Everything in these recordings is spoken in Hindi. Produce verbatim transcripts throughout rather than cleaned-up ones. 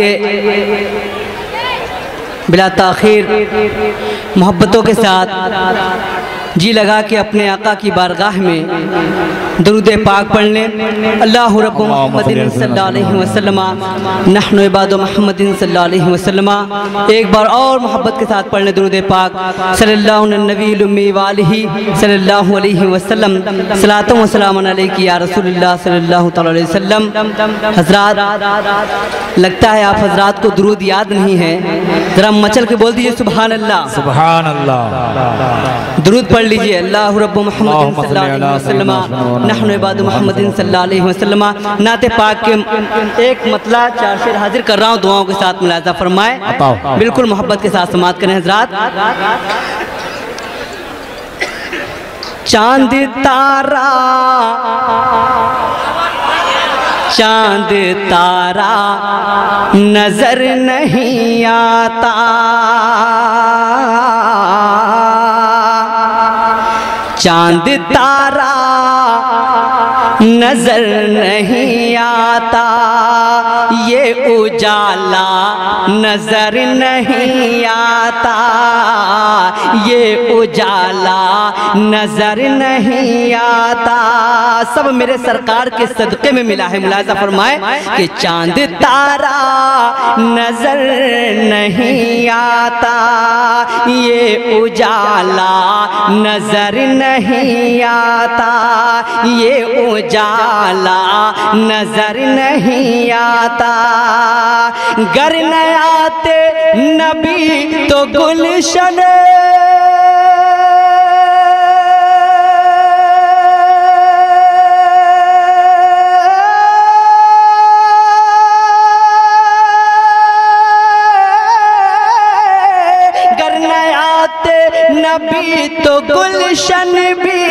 बिला ताखीर मोहब्बतों के साथ जी लगा के अपने आका की बारगाह में दुरूद पाक पढ़ लें। अल्लाहु रब्बु मुहम्मदिन सल्लल्लाहु अलैहि वसल्लम नहनु इबादु मुहम्मदिन सल्लल्लाहु अलैहि वसल्लम। एक बार और मोहब्बत के साथ पढ़ लें दुरूद पाक सल्लल्लाहु नबील उम्मी वालिही सल्लल्लाहु अलैहि वसल्लम। सलातो व सलामन अलैकी या रसूलुल्लाह सल्लल्लाहु तआला अलैहि वसल्लम। हजरात, लगता है आप हजरात को दुरूद याद नहीं है, जरा मचल के बोल दीजिए सुबहान अल्लाह सुबहान अल्लाह। दुरूद पढ़ लीजिए अल्लाहु रब्बु मुहम्मदिन सल्लल्लाहु अलैहि वसल्लम नहनु इबादु मुहम्मदिन सल्लल्लाहु अलैहि वसल्लम। नाते पाक के एक मतला चार शेर हाजिर कर रहा हूँ, दुआओं के साथ मुलाजा फरमाएं, बिल्कुल मोहब्बत के साथ समात करें हजरात। चांद तारा चांद तारा नजर नहीं आता, चांद तारा नजर नहीं आता, ये उजाला नजर नहीं आता, ये उजाला नजर नहीं आता, सब मेरे सरकार के सदक़े में मिला है। मुलाजा फरमाए कि चांद तारा नजर नहीं आता, ये उजाला नजर नहीं आता, ये उजाला नजर नहीं आता। गर न आते नबी तो गुलशन नबी तो गुलशन भी,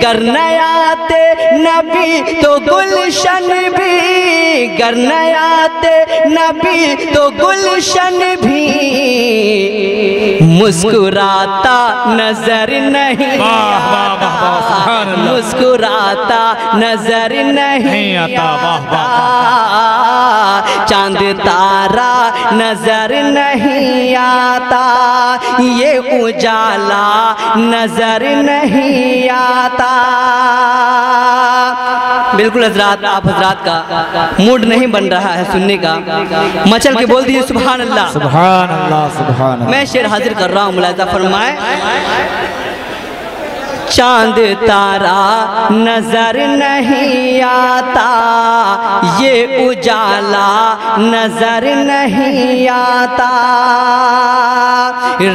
गर न आते नबी तो गुलशन भी, गर न आते नबी तो गुलशन भी, मुस्कुराता नजर नहीं आता, मुस्कुराता नजर नहीं आता, चांद तारा नजर नहीं आता, ये उजाला नजर नहीं आता। बिल्कुल हजरात, आप हजरात का मूड नहीं बन रहा है सुनने का, मचल के बोल दीजिए सुभान अल्लाह सुभान अल्लाह सुभान अल्लाह। मैं शेर हाजिर कर रहा हूँ, मुलाजा फरमाए। चांद तारा नजर नहीं आता, ये उजाला नजर नहीं आता,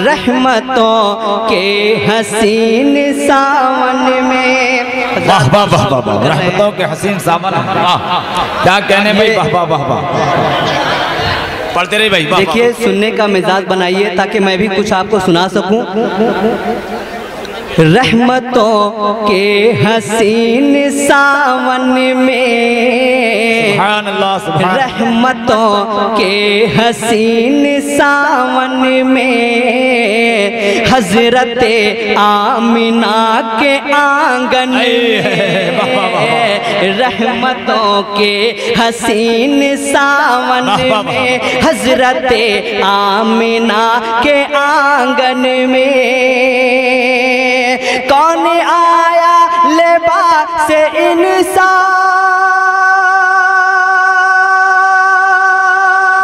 रहमतों के हसीन सावन में, वाह वाह वाह वाह, रहमतों के हसीन सावन, क्या कहने भाई, वाह वाह वाह वाह। पढ़ते रहे भाई, देखिए सुनने का मिजाज बनाइए ताकि मैं भी कुछ आपको सुना सकूं। रहमतों के हसीन सावन में, सुभान अल्लाह सुभान, रहमतों के हसीन सावन में, हजरते आमिना के आंगन में, रहमतों के हसीन सावन में, हजरते आमिना के आंगन में, कौन आया लिबास इंसान,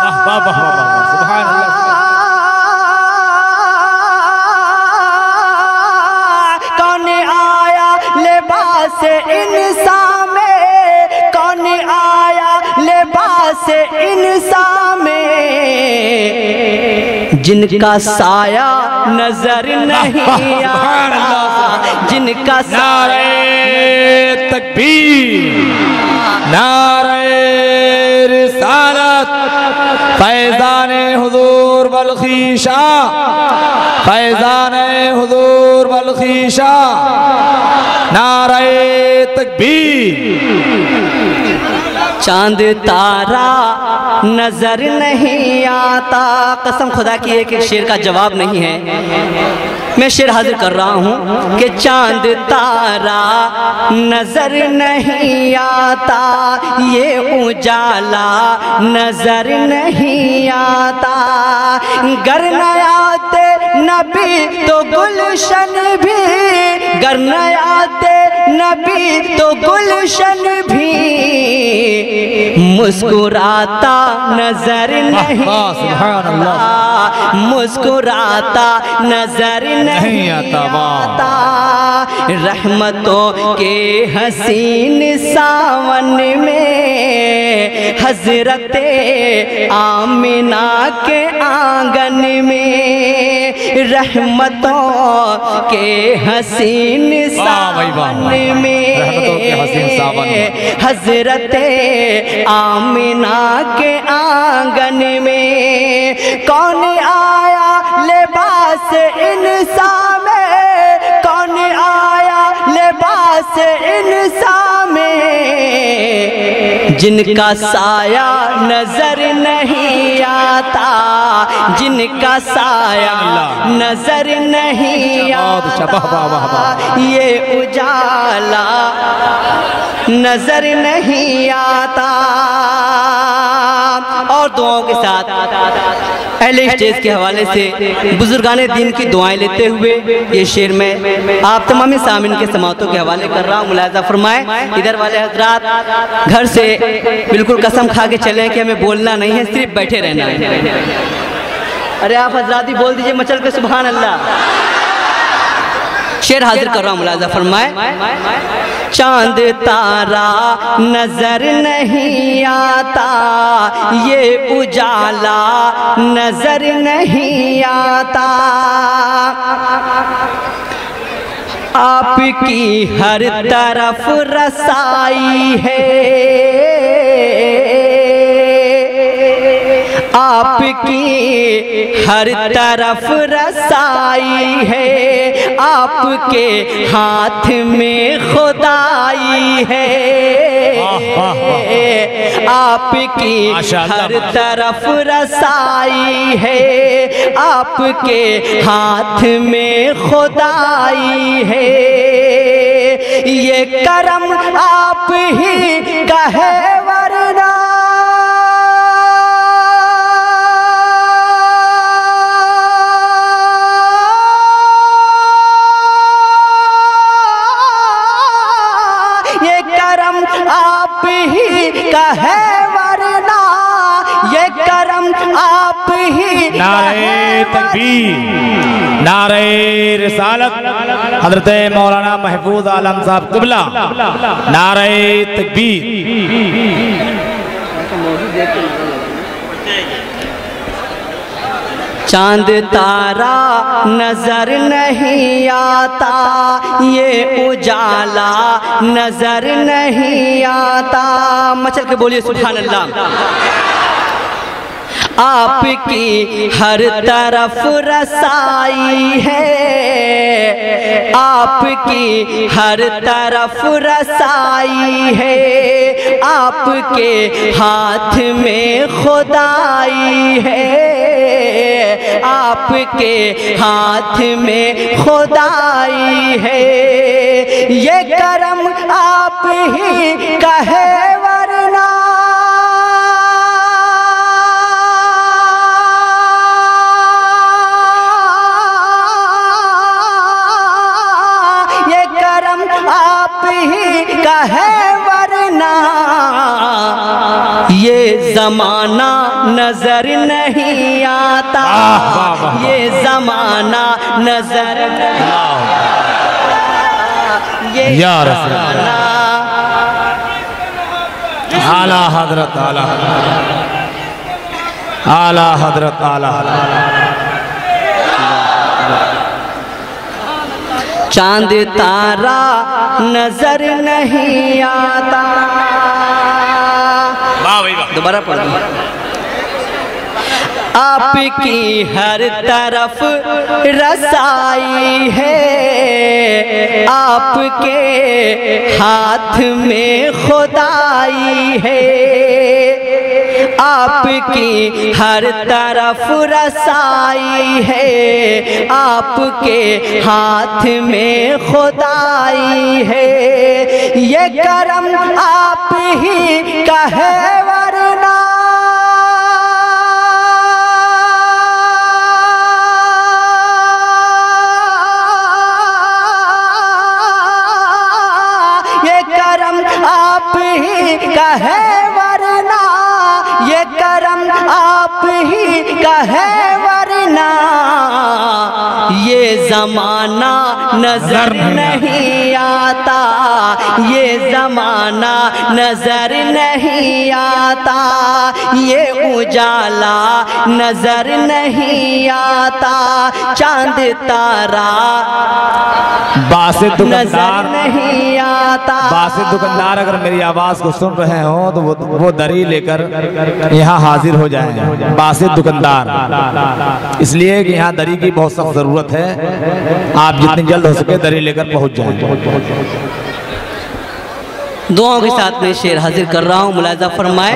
वाह वाह वाह वाह, सुभान अल्लाह, कौन आया लिबास इंसान में, कौन आया लिबास इंसान में, जिनका साया नजर नहीं आता, जिनका नारे तकबीर नारे रिसालत, फैजाने हुजूर बल्खी शाह, फैजाने हुजूर बल्खी शाह, नारे तकबीर। चांद तारा नजर नहीं आता, कसम खुदा की एक एक शेर का जवाब नहीं है। मैं शेर हाजिर कर रहा हूँ कि चांद तारा नजर नहीं आता, ये उजाला नजर नहीं आता, गर न आते नबी तो गुलशन भी, गर न आते नबी तो गुलशन भी, मुस्कुराता नजर नहीं आता, मुस्कुराता नजर नहीं आता, रहमतों के हसीन सावन में, हजरते आमिना के आंगन में, रहमतों के हसीन सावन में, हजरते आमिना के आंगन में, कौन आया लिबास इंसा में, कौन आया लिबास इंसा में, जिनका साया नजर नहीं आता, जिनका साया नजर नहीं आता, ये उजाला नजर नहीं आता। और दुआओं के साथ अहले हदीस के हवाले से बुजुर्गाने दीन की दुआएं लेते हुए ये शेर में आप तमाम सामिन के समातों के हवाले कर रहा हूँ, मुलाहिजा फरमाए। इधर वाले हजरात घर से बिल्कुल कसम खा के चले कि हमें बोलना नहीं है, सिर्फ बैठे रहना है। अरे आप हजरात ही बोल दीजिए मचल के सुभान अल्लाह। शेर हाजिर कर रहा हूँ, मुलाजा फरमाए। चांद तारा नजर नहीं आता, ये उजाला नजर नहीं आता, आपकी हर तरफ रसाई है, आपकी हर तरफ रसाई है, आपके हाथ में खुदाई है, आपकी हर तरफ रसाई है, आपके हाथ में खुदाई है, ये करम आप ही का है वरना, नारे तकबीर, नारे रिसालत हजरत मौलाना महफूज आलम साहब क़िबला, नारे तकबीर। चांद तारा नजर नहीं आता, ये उजाला नजर नहीं आता, मचल के बोलिए सुभान अल्लाह। आपकी हर तरफ रसाई है, आपकी हर तरफ रसाई है, आपके हाथ में खुदाई है, आपके हाथ में खुदाई है, ये करम आप ही का है वरना, है वरना, ये जमाना नजर नहीं आता, ये जमाना नजर नहीं आता, ये यार आला हजरत आला आला हजरत आला। चांद तारा नजर नहीं आता, दोबारा पढ़, आपकी हर तरफ रसाई है, आपके हाथ में खुदाई है, आपकी हर तरफ रसाई है, आपके हाथ में खुदाई है। ये करम आप ही का है वरना का है वरना ये करम आप ही का है वरना ये जमाना नजर नहीं आता, ये जमाना नजर नहीं आता, ये उजाला नजर नहीं आता, चांद तारा बासे दुकानदार नहीं आता। बासे दुकानदार अगर मेरी आवाज को सुन रहे हो तो वो वो दरी लेकर यहाँ हाजिर हो जाए बासे दुकानदार, इसलिए कि यहाँ दरी की बहुत सख्त जरूरत है। आप जितनी जल्द हो सके दरी लेकर पहुंच जाए। दुआओं के साथ में शेर हाजिर कर रहा हूँ, मुलाजा फरमाए।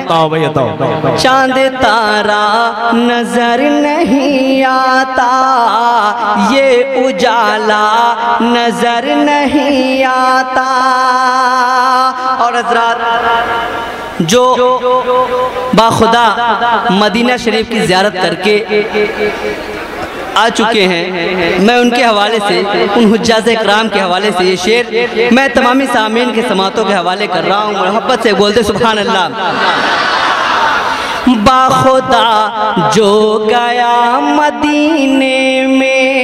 चांद तारा नजर नहीं आता, ये उजाला नजर नहीं आता। और हजरात जो बाखुदा मदीना शरीफ की ज़ियारत करके आ चुके हैं, मैं उनके हवाले से, उन हुज्जाज़े इकराम के हवाले से ये शेर मैं तमामी सामीन के समातों के हवाले कर रहा हूँ। मोहब्बत से बोलते सुभान अल्लाह। बाखुदा जो गया मदीने में,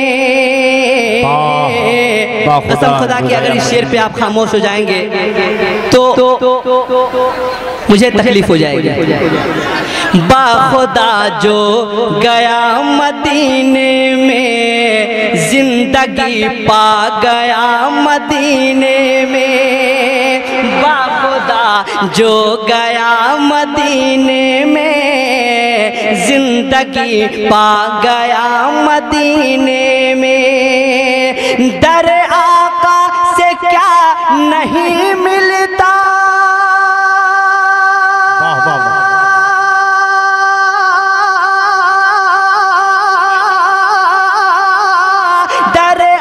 कसम खुदा की अगर इस शेर पे आप खामोश हो जाएंगे तो मुझे तकलीफ हो जाएगी। बाखुदा जो गया मदीने में, जिंदगी पा गया मदीने में। बाखुदा जो गया मदीने में, जिंदगी पा गया मदीने में। दर आका से क्या नहीं मिलता, दर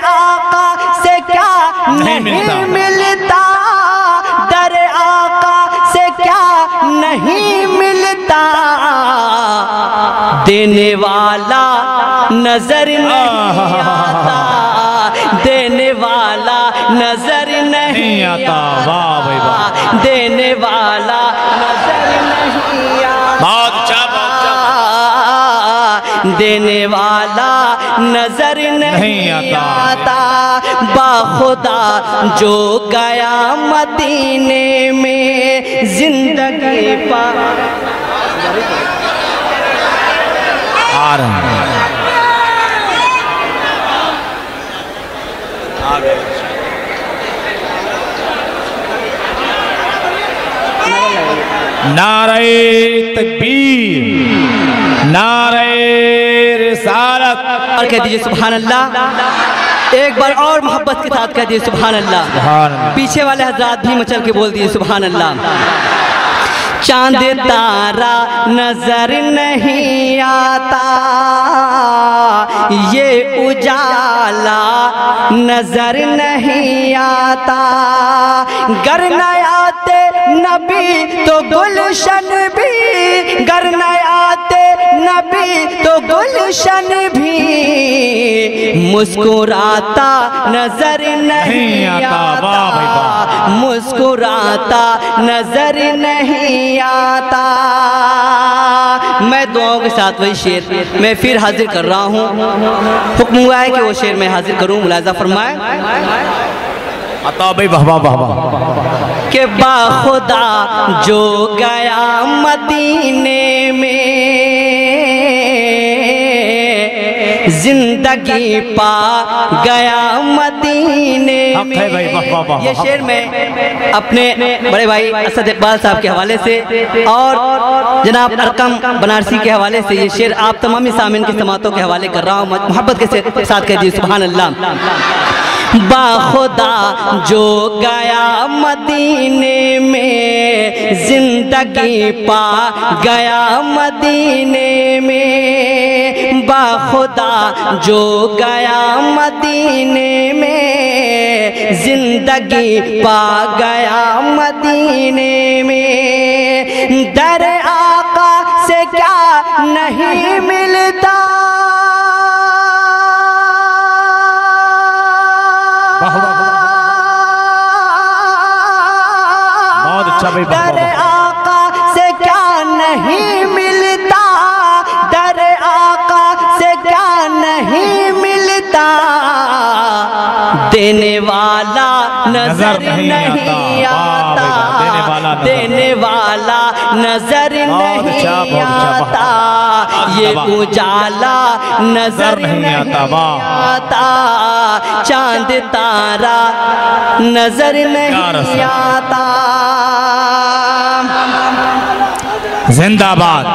आका से क्या नहीं मिलता, दर आका से क्या नहीं मिलता। देने वाला नजर नहीं आता, देने वाला नजर नहीं आता, वाह भाई वाह, देने वाला नजर नहीं आता, देने वाला नजर नहीं आता। बाखुदा जो गया मदीने में, जिंदगी पा नारे तकबीर, नारे रिसालत। और कह दीजिए सुभान अल्लाह, एक बार और मोहब्बत के साथ कह दीजिए सुभान अल्लाह। पीछे वाले हजरात भी मचल के बोल दीजिए सुभान अल्लाह। चांद तारा नजर नहीं आता, ये उजाला नजर नहीं आता। गर न आते नबी तो गुलशन भी, गर न आते नबी तो गुलशन भी, मुस्कुराता नजर नहीं आता, मुस्कुराता नजर नहीं आता। मैं दुआओं के साथ वही शेर मैं फिर हाजिर कर रहा हूँ। हुक्म हुआ है कि वो शेर मैं हाजिर करूँ, मुलाजा फरमाए। अता भाई वाह वाह वाह। के बाखुदा जो गया मदीने में, जिंदगी पा गया मदीने में। ये शेर मैं अपने बड़े भाई असद इकबाल साहब के हवाले से और जनाब अरकम बनारसी के हवाले से ये शेर आप तमामी सामीन के समातों के हवाले कर रहा हूँ। मोहब्बत के साथ कह दीजिए सुभान अल्लाह। बाखुदा जो गया मदीने में, जिंदगी पा गया मदीने में, बाखुदा जो गया मदीने में, जिंदगी पा गया मदीने में। दर आका से क्या नहीं मिलता, दर आका से क्या नहीं मिलता, दर आका से क्या नहीं मिलता, देने वाला नजर नहीं आता, देने वाला नजर नहीं आता, ये उजाला नजर नहीं आता, चांद तारा नजर नहीं आता। जिंदाबाद।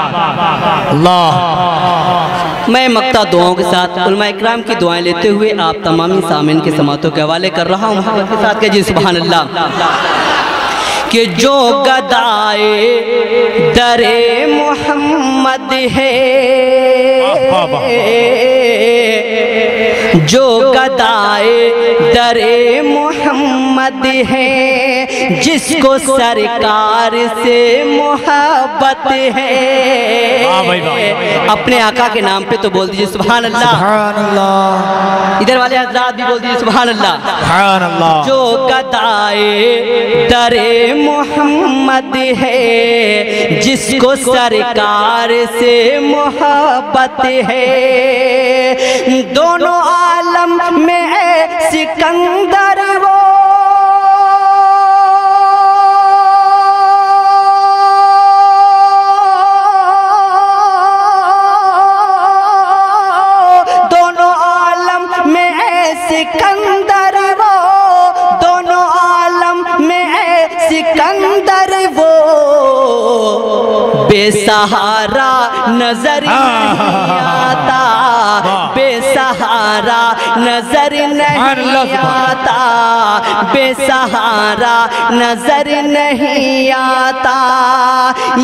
अल्लाह। मैं मक्ता दुआओं के साथ उलमा इकराम की दुआएं लेते हुए आप तमाम सामईन के समातों के हवाले कर रहा हूँ आपके साथ के जी सुभान अल्लाह कि जो गदाए दरे मोहम्मद है, जो गदाए दरे मोहम्मद है, जिसको सरकार से मोहब्बत है, अपने आका के नाम पे तो बोल दीजिए सुभान अल्लाह। इधर वाले हजरात भी बोल दीजिए सुभान अल्लाह। जो गदाए दरे मोहम्मद है, जिसको सरकार से मोहब्बत है, दोनों आलम में है सिकंदर वो, सिकंदर वो, दोनों आलम में है सिकंदर वो, बेसहारा नजर नहीं आता, बेसहारा नजर नहीं आता, बेसहारा नजर नहीं आता,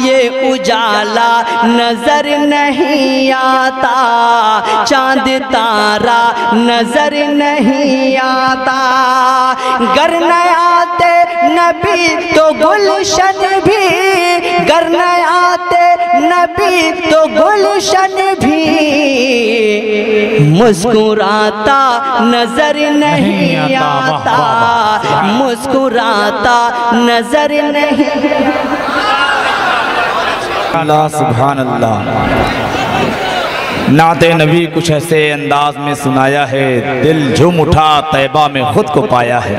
ये उजाला नजर नहीं आता, चांद तारा नजर नहीं आता, गर न आते नबी तो गुलशन भी, गर न आते नबी तो गुलशन भी, मुस्कुराता नजर नहीं आता, मुस्कुराता नजर नहीं। अल्लाह सुभान अल्लाह। नाते नबी कुछ ऐसे अंदाज में सुनाया है, दिल झूम उठा तैबा में खुद को पाया है।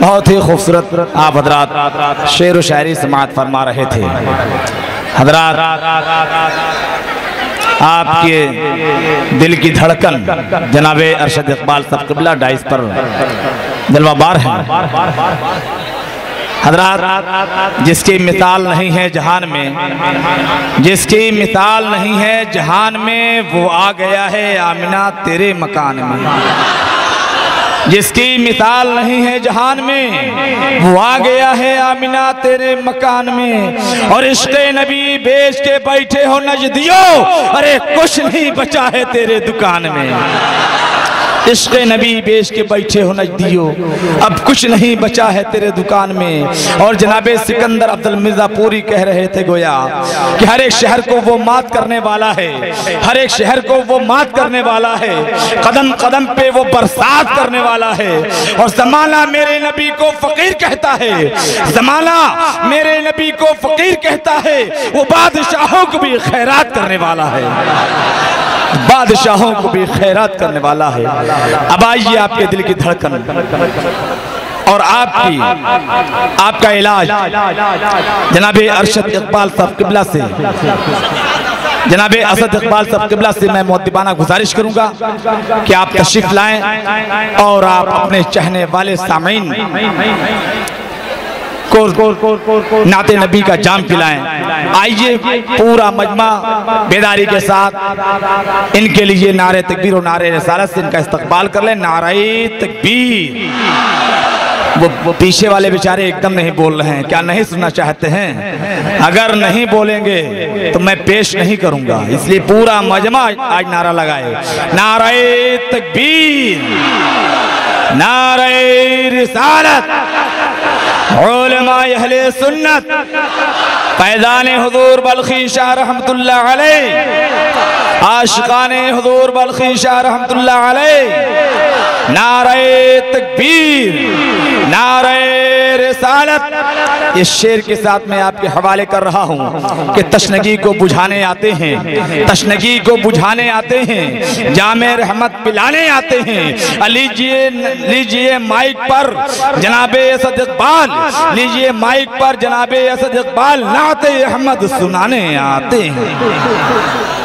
बहुत ही खूबसूरत आप हजरात शेर व शायरी समाअत फरमा रहे थे। हजरात आपके दिल की धड़कन जनाबे अरशद इकबाल साहब क़िबला डाइस पर दिलवाबार है। हजरात जिसकी मिसाल नहीं है जहान में, जिसकी मिसाल नहीं है जहान में, वो आ गया है आमिना तेरे मकान में। जिसकी मिसाल नहीं है जहान में, वो आ गया है आमिना तेरे मकान में। और इश्क़े नबी बेच के बैठे हो नजदियो, अरे कुछ नहीं बचा है तेरे दुकान में। इश्क़ नबी बेच के बैठे हो नजदियो, अब कुछ नहीं बचा है तेरे दुकान में। और जनाबे सिकंदर अब्दुल मिर्जा पूरी कह रहे थे गोया कि हर एक शहर को वो मात करने वाला है, हर एक शहर को वो मात करने वाला है, कदम कदम पे वो बरसात करने वाला है। और ज़माना मेरे नबी को फ़कीर कहता है, ज़माना मेरे नबी को फ़कीर कहता है, वो बादशाहों को भी खैरात करने वाला है, बादशाहों को भी खैरात करने वाला है। अब आइए आपके दिल की धड़कन और आपकी आपका इलाज जनाबे अरशद इकबाल साहब क़िबला से, जनाबे असद इकबाल साहब क़िबला से मैं मुअद्दिबाना गुजारिश करूंगा कि आप तशरीफ लाएं और आप अपने चाहने वाले सामीन को नाते नबी का जाम खिलाएं। आइए पूरा मजमा बेदारी के साथ इनके लिए नारे तकबीर और नारे रिसालत से इनका इस्तकबाल कर लें। नारे तकबीर। वो पीछे वाले बेचारे एकदम नहीं बोल रहे हैं, क्या नहीं सुनना चाहते हैं? अगर नहीं बोलेंगे तो मैं पेश नहीं करूंगा, इसलिए पूरा मजमा आज नारा लगाए। नारे तकबीर, नारे रिसालत, उलमाए अहले सुन्नत पैदाने हुजूर बल्खी शाह रहमतुल्लाह अलैह, आशिकाने हुजूर बल्खी शाह रहमतुल्लाह अलैह। नारे तकबीर, नारे रिसालत। इस शेर के साथ मैं आपके हवाले कर रहा हूँ कि तशनगी को बुझाने आते हैं, तशनगी को बुझाने आते हैं, जामे रहमत पिलाने आते हैं। लीजिए लीजिए माइक पर जनाबे असद इकबाल, लीजिए माइक पर जनाबे असद इकबाल, नाते रहमत सुनाने आते हैं।